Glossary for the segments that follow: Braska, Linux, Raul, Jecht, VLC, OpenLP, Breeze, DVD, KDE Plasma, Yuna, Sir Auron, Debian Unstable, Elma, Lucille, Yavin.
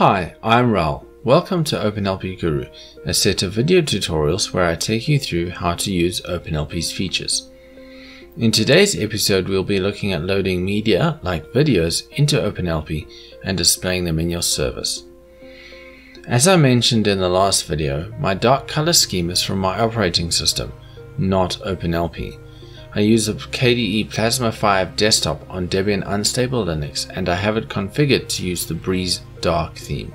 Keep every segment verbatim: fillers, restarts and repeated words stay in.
Hi, I'm Raul. Welcome to OpenLP Guru, a set of video tutorials where I take you through how to use OpenLP's features. In today's episode, we'll be looking at loading media, like videos, into OpenLP and displaying them in your service. As I mentioned in the last video, my dark color scheme is from my operating system, not OpenLP. I use a K D E Plasma five desktop on Debian Unstable Linux, and I have it configured to use the Breeze dark theme.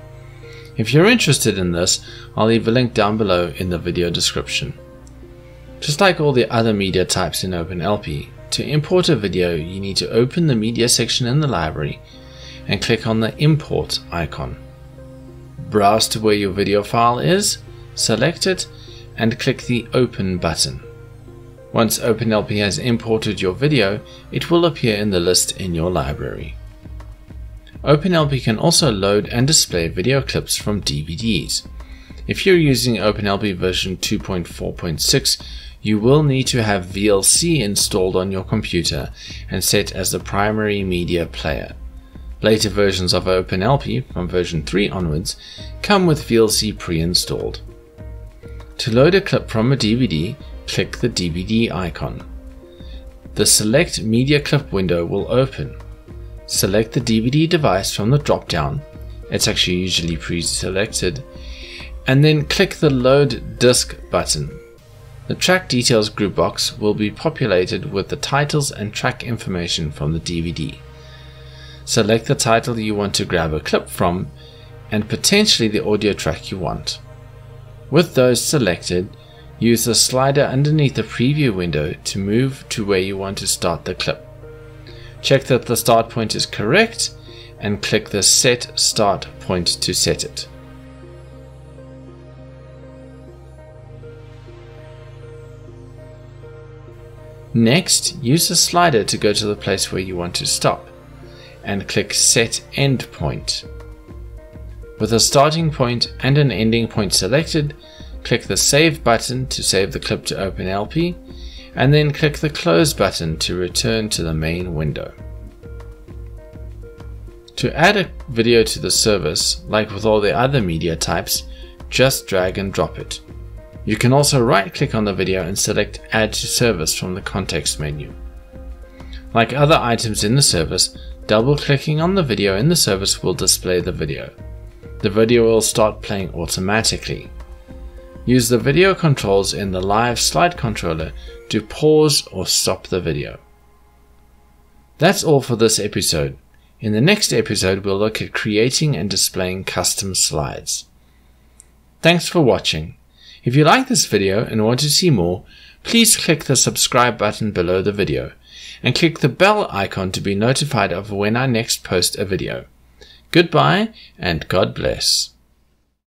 If you're interested in this, I'll leave a link down below in the video description. Just like all the other media types in OpenLP, to import a video you need to open the media section in the library and click on the import icon. Browse to where your video file is, select it, and click the open button. Once OpenLP has imported your video, it will appear in the list in your library. OpenLP can also load and display video clips from D V Ds. If you're using OpenLP version two point four point six, you will need to have V L C installed on your computer and set as the primary media player. Later versions of OpenLP, from version three onwards, come with V L C pre-installed. To load a clip from a D V D, click the D V D icon. The Select Media Clip window will open. Select the D V D device from the drop-down, it's actually usually pre-selected, and then click the Load Disc button. The Track Details group box will be populated with the titles and track information from the D V D. Select the title you want to grab a clip from, and potentially the audio track you want. With those selected, use the slider underneath the preview window to move to where you want to start the clip. Check that the start point is correct and click the Set Start Point to set it. Next, use the slider to go to the place where you want to stop and click Set End Point. With a starting point and an ending point selected, click the Save button to save the clip to OpenLP, and then click the Close button to return to the main window. To add a video to the service, like with all the other media types, just drag and drop it. You can also right-click on the video and select Add to Service from the context menu. Like other items in the service, double-clicking on the video in the service will display the video. The video will start playing automatically. Use the video controls in the live slide controller to pause or stop the video. That's all for this episode. In the next episode, we'll look at creating and displaying custom slides. Thanks for watching. If you like this video and want to see more, please click the subscribe button below the video and click the bell icon to be notified of when I next post a video. Goodbye and God bless.